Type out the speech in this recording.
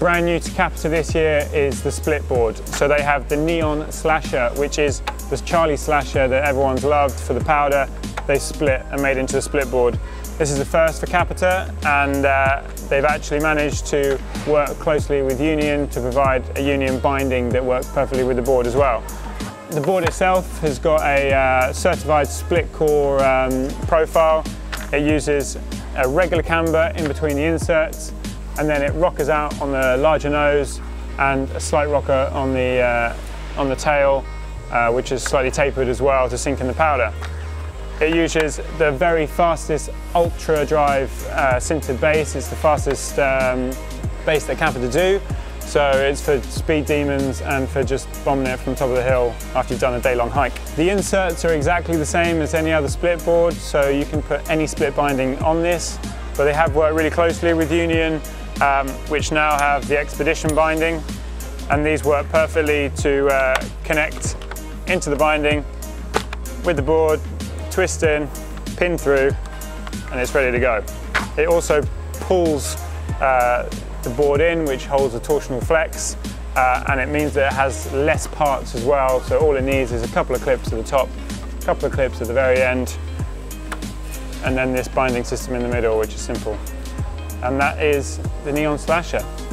Brand new to Capita this year is the split board. So they have the Neon Slasher, which is the Charlie Slasher that everyone's loved for the powder. They split and made into a split board. This is the first for Capita, and they've actually managed to work closely with Union to provide a Union binding that works perfectly with the board as well. The board itself has got a certified split core profile. It uses a regular camber in between the inserts, and then it rockers out on the larger nose and a slight rocker on the tail, which is slightly tapered as well to sink in the powder. It uses the very fastest ultra drive sintered base. It's the fastest base that Capita do. So it's for speed demons and for just bombing it from the top of the hill after you've done a day-long hike. The inserts are exactly the same as any other split board, so you can put any split binding on this, but they have worked really closely with Union, which now have the Expedition binding, and these work perfectly to connect into the binding with the board, twist in, pin through, and it's ready to go. It also pulls the board in, which holds a torsional flex, and it means that it has less parts as well, so all it needs is a couple of clips at the top, a couple of clips at the very end, and then this binding system in the middle, which is simple. And that is the Neon Slasher.